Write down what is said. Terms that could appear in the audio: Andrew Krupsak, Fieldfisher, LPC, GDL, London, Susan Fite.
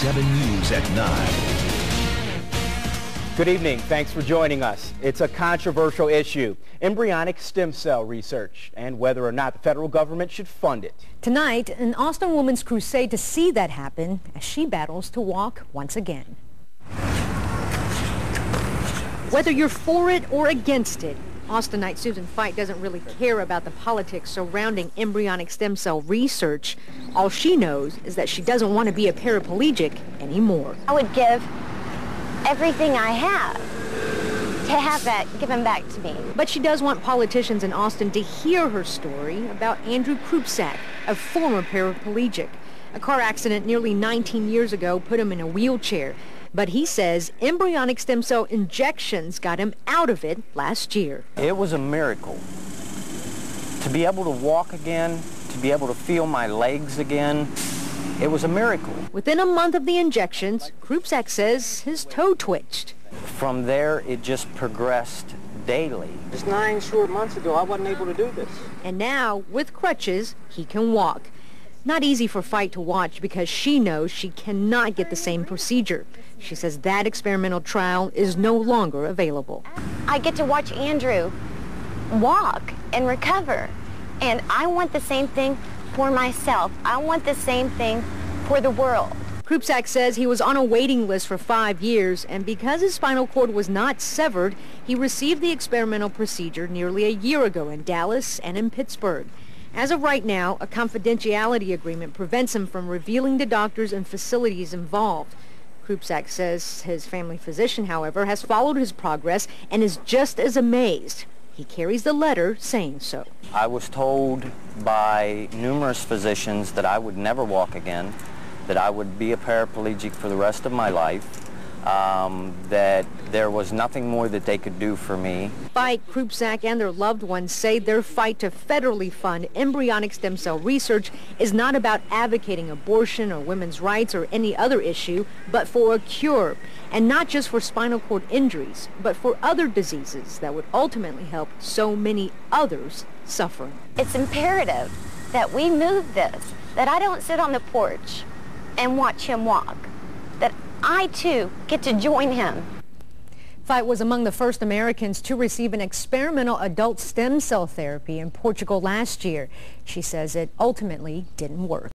7 News at 9. Good evening. Thanks for joining us. It's a controversial issue, embryonic stem cell research, and whether or not the federal government should fund it. Tonight, an Austin woman's crusade to see that happen as she battles to walk once again. Whether you're for it or against it, Austinite Susan Fite doesn't really care about the politics surrounding embryonic stem cell research. All she knows is that she doesn't want to be a paraplegic anymore. I would give everything I have to have that given back to me. But she does want politicians in Austin to hear her story about Andrew Krupsak, a former paraplegic. A car accident nearly 19 years ago put him in a wheelchair. But he says embryonic stem cell injections got him out of it last year. It was a miracle. To be able to walk again, to be able to feel my legs again, it was a miracle. Within a month of the injections, Krupsak says his toe twitched. From there, it just progressed daily. Just 9 short months ago, I wasn't able to do this. And now, with crutches, he can walk. Not easy for Fite to watch because she knows she cannot get the same procedure. She says that experimental trial is no longer available. I get to watch Andrew walk and recover, and I want the same thing for myself. I want the same thing for the world. Krupsak says he was on a waiting list for 5 years, and because his spinal cord was not severed, he received the experimental procedure nearly a year ago in Dallas and in Pittsburgh. As of right now, a confidentiality agreement prevents him from revealing to doctors and facilities involved. Krupsak says his family physician, however, has followed his progress and is just as amazed. He carries the letter saying so. I was told by numerous physicians that I would never walk again, that I would be a paraplegic for the rest of my life. That there was nothing more that they could do for me. Fite, Krupsak, and their loved ones say their fight to federally fund embryonic stem cell research is not about advocating abortion or women's rights or any other issue, but for a cure. And not just for spinal cord injuries, but for other diseases that would ultimately help so many others suffering. It's imperative that we move this, that I don't sit on the porch and watch him walk, that I, too, get to join him. Fite was among the first Americans to receive an experimental adult stem cell therapy in Portugal last year. She says it ultimately didn't work.